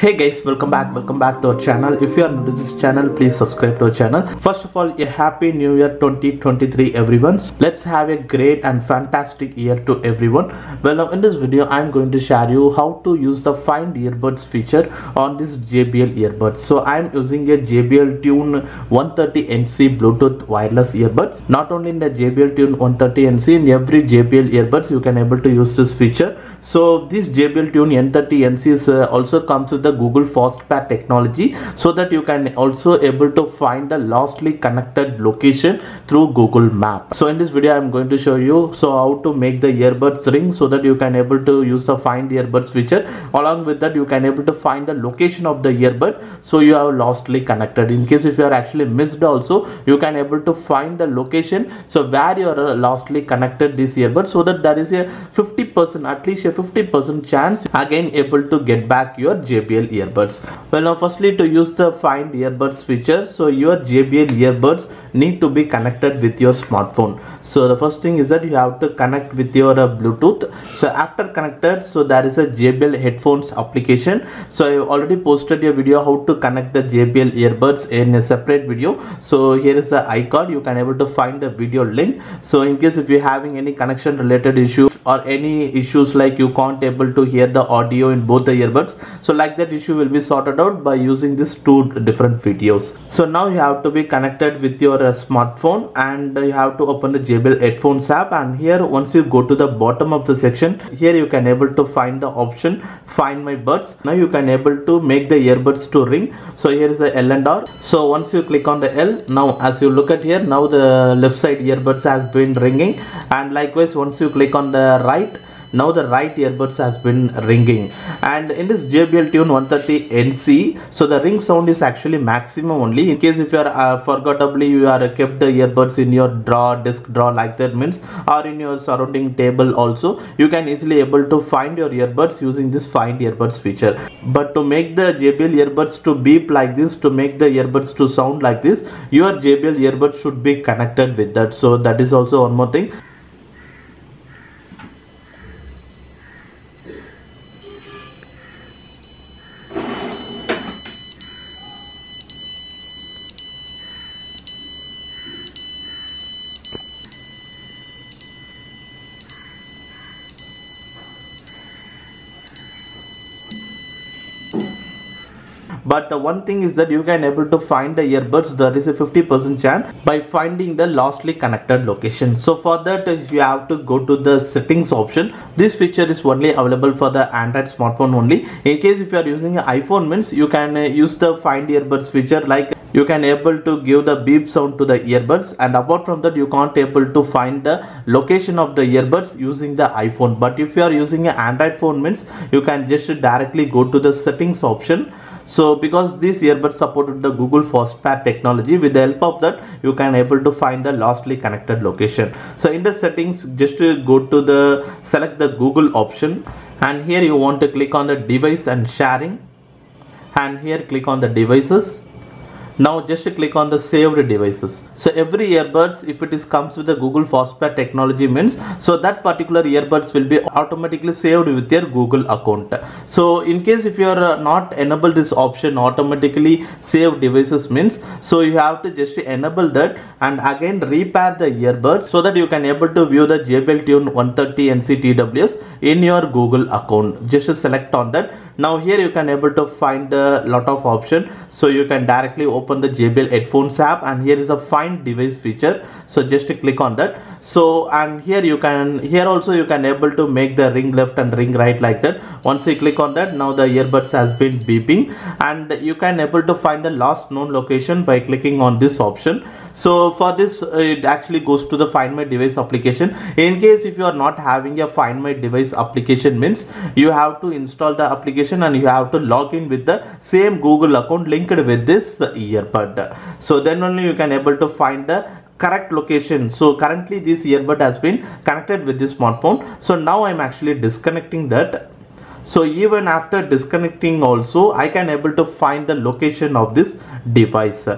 Hey guys, welcome back to our channel. If you are new to this channel, please subscribe to our channel. First of all, a happy new year 2023 everyone. Let's have a great and fantastic year to everyone. Well, now in this video I'm going to share you how to use the find earbuds feature on this JBL earbuds. So I'm using a JBL Tune 130NC Bluetooth wireless earbuds. Not only in the JBL Tune 130NC, in every JBL earbuds you can able to use this feature. So this JBL Tune 130NC also comes with the Google Fast Pair technology, so that you can also able to find the lastly connected location through Google Map. So in this video I'm going to show you how to make the earbuds ring, so that you can able to use the find earbuds feature. Along with that, you can able to find the location of the earbud, so you are lastly connected. In case if you are actually missed also, you can able to find the location, so where you are lastly connected this earbud, so that there is a 50%, at least a 50% chance again able to get back your JBL earbuds. Well, now firstly, to use the find earbuds feature, so your JBL earbuds need to be connected with your smartphone. So the first thing is that you have to connect with your Bluetooth. So after connected, so there is a JBL headphones application. So I already posted a video how to connect the JBL earbuds in a separate video. So here is the icon, you can able to find the video link. So in case if you're having any connection related issues or any issues like you can't able to hear the audio in both the earbuds, so like that issue will be sorted out by using these two different videos. So now you have to be connected with your smartphone, and you have to open the JBL headphones app, and here once you go to the bottom of the section, here you can able to find the option find my buds. Now you can able to make the earbuds to ring. So here is the L and R. So once you click on the L, now as you look at here, now the left side earbuds has been ringing, and likewise once you click on the right, now the right earbuds has been ringing. And in this JBL Tune 130NC, so the ring sound is actually maximum only. In case if you are forgettably you are kept the earbuds in your drawer, desk drawer like that means, or in your surrounding table also, you can easily able to find your earbuds using this find earbuds feature. But to make the JBL earbuds to beep like this, to make the earbuds to sound like this, your JBL earbuds should be connected with that. So that is also one more thing. But the one thing is that you can able to find the earbuds, there is a 50% chance by finding the lastly connected location. So for that you have to go to the settings option. This feature is only available for the Android smartphone only. In case if you are using an iPhone means, you can use the find earbuds feature, like you can able to give the beep sound to the earbuds, and apart from that you can't able to find the location of the earbuds using the iPhone. But if you are using an Android phone means, you can just directly go to the settings option. So because these earbuds supported the Google Fast Pair technology, with the help of that you can able to find the lastly connected location. So in the settings, just go to the select the Google option, and here you want to click on the device and sharing, and here click on the devices. Now just click on the saved devices. So every earbuds, if it is comes with the Google Fast Pair technology means, so that particular earbuds will be automatically saved with your Google account. So in case if you are not enable this option automatically save devices means, so you have to just enable that and again repair the earbuds, so that you can able to view the JBL Tune 130NC TWS in your Google account. Just select on that. Now here you can able to find a lot of option, so you can directly open the JBL headphones app, and here is a find device feature, so just click on that. So and here you can, here also you can able to make the ring left and ring right like that. Once you click on that, now the earbuds has been beeping, and you can able to find the last known location by clicking on this option. So for this it actually goes to the find my device application. In case if you are not having a find my device application means, you have to install the application and you have to log in with the same Google account linked with this earbud. So then only you can able to find the correct location. So currently this earbud has been connected with this smartphone. So now I'm actually disconnecting that. So even after disconnecting also, I can able to find the location of this device.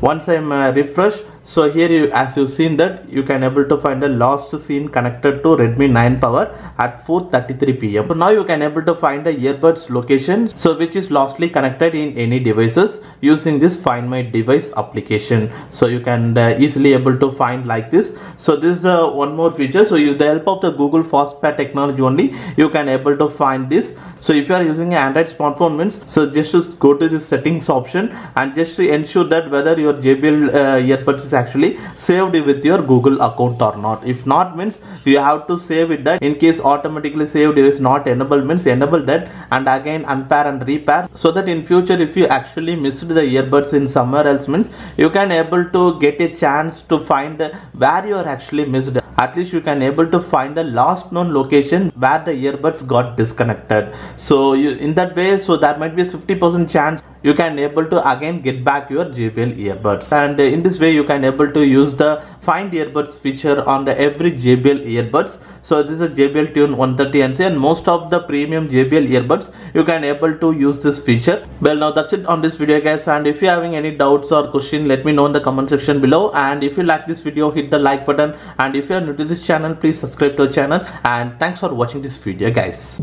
Once I'm refreshed, So here you, as you've seen that you can able to find the last seen connected to Redmi 9 power at 4:33 p.m. So now you can able to find the earbuds location, so which is lastly connected in any devices using this Find My Device application. So you can easily able to find like this. So this is one more feature. So use the help of the Google Fast Pair technology only you can able to find this. So if you are using an Android smartphone means, so just to go to the settings option and just to ensure that whether your JBL earbuds is actually saved with your Google account or not. If not means you have to save it, that in case automatically saved is not enabled means enable that, and again unpair and repair, so that in future if you actually missed the earbuds in somewhere else means you can able to get a chance to find where you are actually missed. At least you can able to find the last known location where the earbuds got disconnected. So you, in that way, so that might be a 50% chance you can able to again get back your JBL earbuds. And in this way you can able to use the Find Earbuds feature on the every JBL earbuds. So this is a JBL Tune 130NC and most of the premium JBL earbuds you can able to use this feature. Well, now that's it on this video guys, and if you are having any doubts or question let me know in the comment section below, and if you like this video hit the like button, and if you are new to this channel please subscribe to our channel, and thanks for watching this video guys.